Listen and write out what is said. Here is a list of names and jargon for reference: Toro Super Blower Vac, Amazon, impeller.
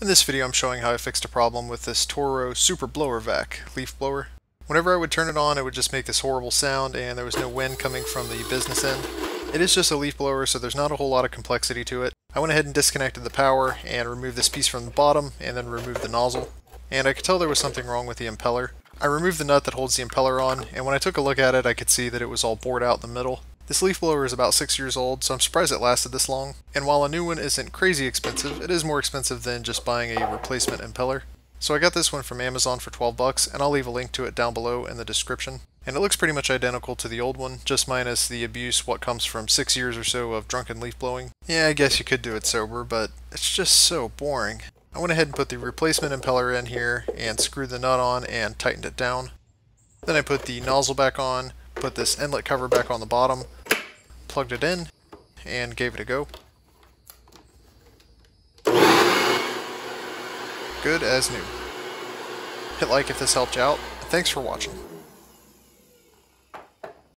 In this video I'm showing how I fixed a problem with this Toro Super Blower Vac leaf blower. Whenever I would turn it on, it would just make this horrible sound and there was no wind coming from the business end. It is just a leaf blower, so there's not a whole lot of complexity to it. I went ahead and disconnected the power and removed this piece from the bottom and then removed the nozzle. And I could tell there was something wrong with the impeller. I removed the nut that holds the impeller on, and when I took a look at it I could see that it was all bored out in the middle. This leaf blower is about 6 years old, so I'm surprised it lasted this long, and while a new one isn't crazy expensive, it is more expensive than just buying a replacement impeller. So I got this one from Amazon for 12 bucks, and I'll leave a link to it down below in the description. And it looks pretty much identical to the old one, just minus the abuse what comes from 6 years or so of drunken leaf blowing. Yeah, I guess you could do it sober, but it's just so boring. I went ahead and put the replacement impeller in here, and screwed the nut on and tightened it down. Then I put the nozzle back on, put this inlet cover back on the bottom, plugged it in, and gave it a go. Good as new. Hit like if this helped you out. Thanks for watching.